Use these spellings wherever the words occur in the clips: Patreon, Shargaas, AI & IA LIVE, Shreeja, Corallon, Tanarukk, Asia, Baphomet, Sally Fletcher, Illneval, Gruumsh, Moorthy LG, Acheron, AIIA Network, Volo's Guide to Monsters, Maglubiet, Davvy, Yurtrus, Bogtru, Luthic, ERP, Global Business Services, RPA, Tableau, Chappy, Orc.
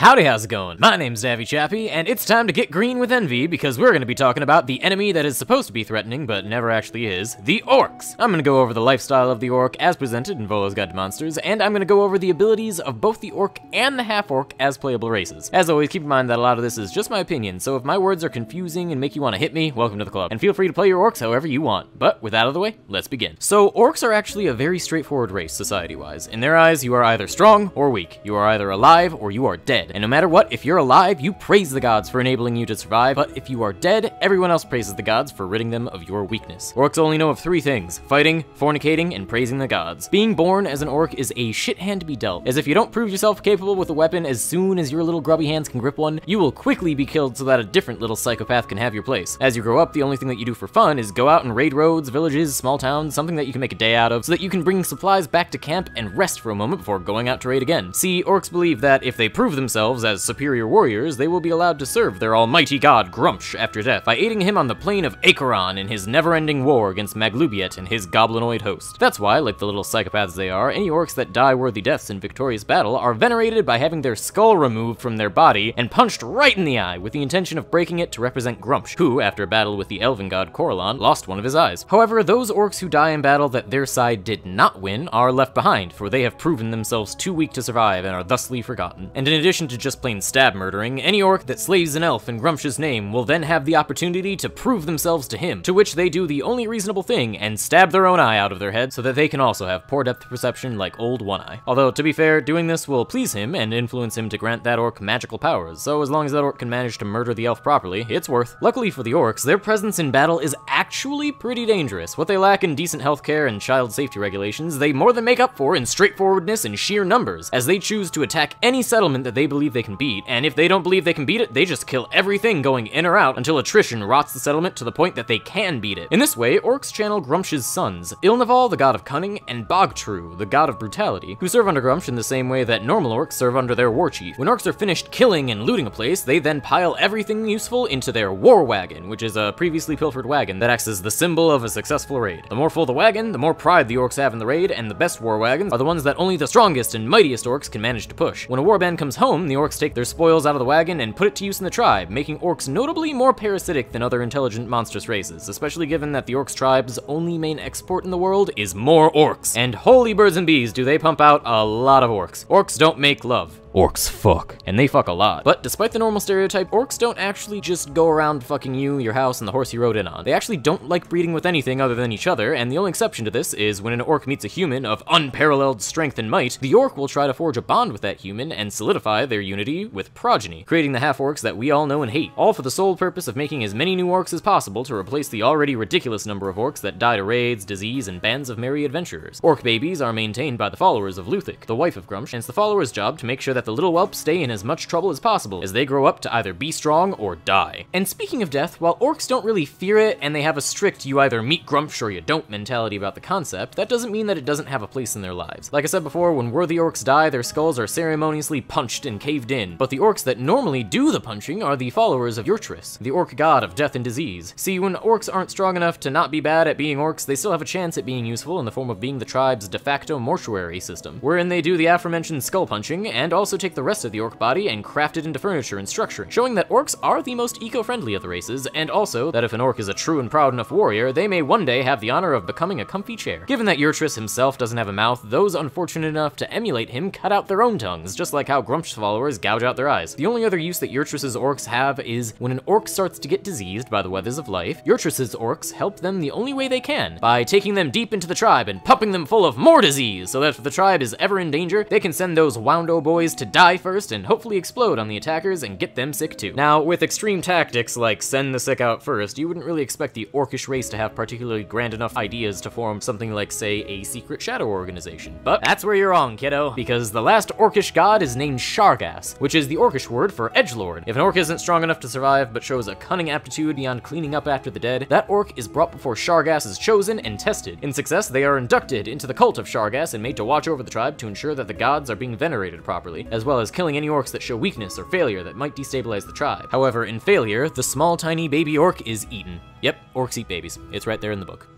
Howdy, how's it going? My name's Davvy Chappy, and it's time to get green with envy because we're going to be talking about the enemy that is supposed to be threatening but never actually is, the orcs. I'm going to go over the lifestyle of the orc as presented in Volo's Guide to Monsters, and I'm going to go over the abilities of both the orc and the half-orc as playable races. As always, keep in mind that a lot of this is just my opinion, so if my words are confusing and make you want to hit me, welcome to the club. And feel free to play your orcs however you want. But with that out of the way, let's begin. So orcs are actually a very straightforward race society-wise. In their eyes, you are either strong or weak. You are either alive or you are dead. And no matter what, if you're alive, you praise the gods for enabling you to survive, but if you are dead, everyone else praises the gods for ridding them of your weakness. Orcs only know of three things: fighting, fornicating, and praising the gods. Being born as an orc is a shit hand to be dealt, as if you don't prove yourself capable with a weapon as soon as your little grubby hands can grip one, you will quickly be killed so that a different little psychopath can have your place. As you grow up, the only thing that you do for fun is go out and raid roads, villages, small towns, something that you can make a day out of so that you can bring supplies back to camp and rest for a moment before going out to raid again. See, orcs believe that if they prove themselves as superior warriors, they will be allowed to serve their almighty god Gruumsh after death by aiding him on the plain of Acheron in his never-ending war against Maglubiet and his goblinoid host. That's why, like the little psychopaths they are, any orcs that die worthy deaths in victorious battle are venerated by having their skull removed from their body and punched right in the eye with the intention of breaking it to represent Gruumsh, who, after a battle with the elven god Corallon, lost one of his eyes. However, those orcs who die in battle that their side did not win are left behind, for they have proven themselves too weak to survive and are thusly forgotten. And in addition to just plain stab murdering, any orc that slays an elf in Gruumsh's name will then have the opportunity to prove themselves to him, to which they do the only reasonable thing and stab their own eye out of their head so that they can also have poor depth perception like old One Eye. Although, to be fair, doing this will please him and influence him to grant that orc magical powers, so as long as that orc can manage to murder the elf properly, it's worth. Luckily for the orcs, their presence in battle is actually pretty dangerous. What they lack in decent healthcare and child safety regulations, they more than make up for in straightforwardness and sheer numbers, as they choose to attack any settlement that they believe they can beat, and if they don't believe they can beat it, they just kill everything going in or out until attrition rots the settlement to the point that they can beat it. In this way, orcs channel Gruumsh's sons, Illneval, the god of cunning, and Bogtru, the god of brutality, who serve under Gruumsh in the same way that normal orcs serve under their war chief. When orcs are finished killing and looting a place, they then pile everything useful into their war wagon, which is a previously pilfered wagon that acts as the symbol of a successful raid. The more full the wagon, the more pride the orcs have in the raid, and the best war wagons are the ones that only the strongest and mightiest orcs can manage to push. When a warband comes home, the orcs take their spoils out of the wagon and put it to use in the tribe, making orcs notably more parasitic than other intelligent monstrous races, especially given that the orcs tribe's only main export in the world is more orcs. And holy birds and bees, do they pump out a lot of orcs. Orcs don't make love. Orcs fuck. And they fuck a lot. But despite the normal stereotype, orcs don't actually just go around fucking you, your house, and the horse you rode in on. They actually don't like breeding with anything other than each other, and the only exception to this is when an orc meets a human of unparalleled strength and might, the orc will try to forge a bond with that human and solidify their unity with progeny, creating the half-orcs that we all know and hate, all for the sole purpose of making as many new orcs as possible to replace the already ridiculous number of orcs that die to raids, disease, and bands of merry adventurers. Orc babies are maintained by the followers of Luthic, the wife of Gruumsh, and it's the followers' job to make sure that the little whelps stay in as much trouble as possible as they grow up to either be strong or die. And speaking of death, while orcs don't really fear it and they have a strict you either meet Gruumsh or you don't mentality about the concept, that doesn't mean that it doesn't have a place in their lives. Like I said before, when worthy orcs die, their skulls are ceremoniously punched and caved in, but the orcs that normally do the punching are the followers of Yurtrus, the orc god of death and disease. See, when orcs aren't strong enough to not be bad at being orcs, they still have a chance at being useful in the form of being the tribe's de facto mortuary system, wherein they do the aforementioned skull punching and also take the rest of the orc body and craft it into furniture and structuring, showing that orcs are the most eco-friendly of the races, and also that if an orc is a true and proud enough warrior, they may one day have the honor of becoming a comfy chair. Given that Yurtrus himself doesn't have a mouth, those unfortunate enough to emulate him cut out their own tongues, just like how Gruumsh's followers gouge out their eyes. The only other use that Yurtrus's orcs have is when an orc starts to get diseased by the weathers of life, Yurtrus's orcs help them the only way they can, by taking them deep into the tribe and pumping them full of more disease, so that if the tribe is ever in danger, they can send those woundo boys to die first and hopefully explode on the attackers and get them sick too. Now, with extreme tactics like send the sick out first, you wouldn't really expect the orcish race to have particularly grand enough ideas to form something like, say, a secret shadow organization. But that's where you're wrong, kiddo, because the last orcish god is named Shargaas, which is the orcish word for edgelord. If an orc isn't strong enough to survive but shows a cunning aptitude beyond cleaning up after the dead, that orc is brought before Shargaas is chosen and tested. In success, they are inducted into the cult of Shargaas and made to watch over the tribe to ensure that the gods are being venerated properly, as well as killing any orcs that show weakness or failure that might destabilize the tribe. However, in failure, the small tiny baby orc is eaten. Yep, orcs eat babies. It's right there in the book.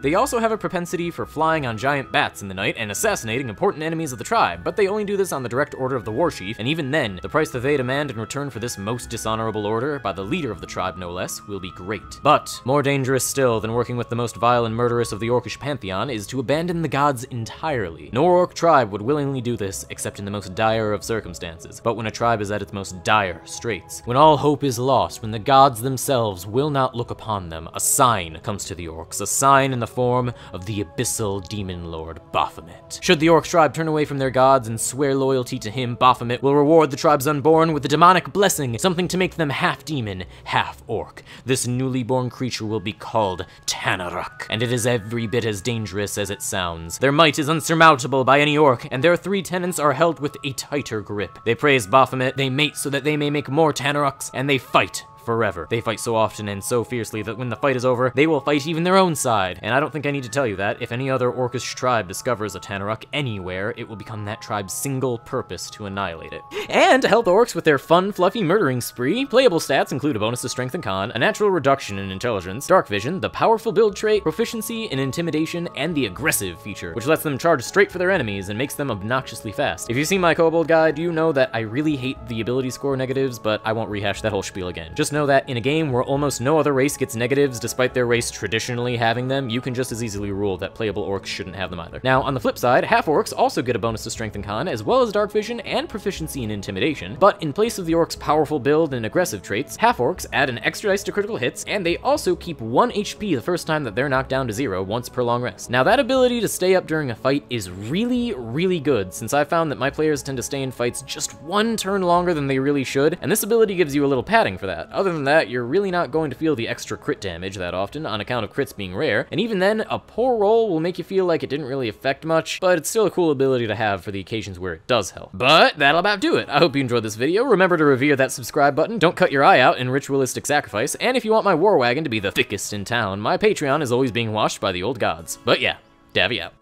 They also have a propensity for flying on giant bats in the night and assassinating important enemies of the tribe, but they only do this on the direct order of the war chief, and even then, the price that they demand in return for this most dishonorable order, by the leader of the tribe no less, will be great. But more dangerous still than working with the most vile and murderous of the Orcish pantheon is to abandon the gods entirely. No Orc tribe would willingly do this except in the most dire of circumstances, but when a tribe is at its most dire straits, when all hope is lost, when the gods themselves will not look upon them, a sign comes to the Orcs, a sign in the form of the abyssal demon lord Baphomet. Should the Orc tribe turn away from their gods and swear loyalty to him, Baphomet will reward the tribes unborn with a demonic blessing, something to make them half demon, half Orc. This newly born creature will be called Tanarukk, and it is every bit as dangerous as it sounds. Their might is unsurmountable by any Orc, and their three tenets are held with a tighter grip. They praise Baphomet, they mate so that they may make more Tanarukks, and they fight forever. They fight so often and so fiercely that when the fight is over, they will fight even their own side. And I don't think I need to tell you that. If any other Orcish tribe discovers a Tanarukk anywhere, it will become that tribe's single purpose to annihilate it. And to help the Orcs with their fun, fluffy murdering spree, playable stats include a bonus to strength and con, a natural reduction in intelligence, dark vision, the powerful build trait, proficiency in intimidation, and the aggressive feature, which lets them charge straight for their enemies and makes them obnoxiously fast. If you've seen my kobold guide, you know that I really hate the ability score negatives, but I won't rehash that whole spiel again. Just know that in a game where almost no other race gets negatives despite their race traditionally having them, you can just as easily rule that playable Orcs shouldn't have them either. Now, on the flip side, half-Orcs also get a bonus to strength and con, as well as dark vision and proficiency in intimidation, but in place of the Orcs' powerful build and aggressive traits, half-Orcs add an extra dice to critical hits, and they also keep 1 HP the first time that they're knocked down to 0 once per long rest. Now, that ability to stay up during a fight is really, really good, since I found that my players tend to stay in fights just 1 turn longer than they really should, and this ability gives you a little padding for that. Other than that, you're really not going to feel the extra crit damage that often on account of crits being rare, and even then, a poor roll will make you feel like it didn't really affect much, but it's still a cool ability to have for the occasions where it does help. But that'll about do it. I hope you enjoyed this video. Remember to revere that subscribe button, don't cut your eye out in ritualistic sacrifice, and if you want my war wagon to be the thickest in town, my Patreon is always being watched by the old gods. But yeah, Davvy out.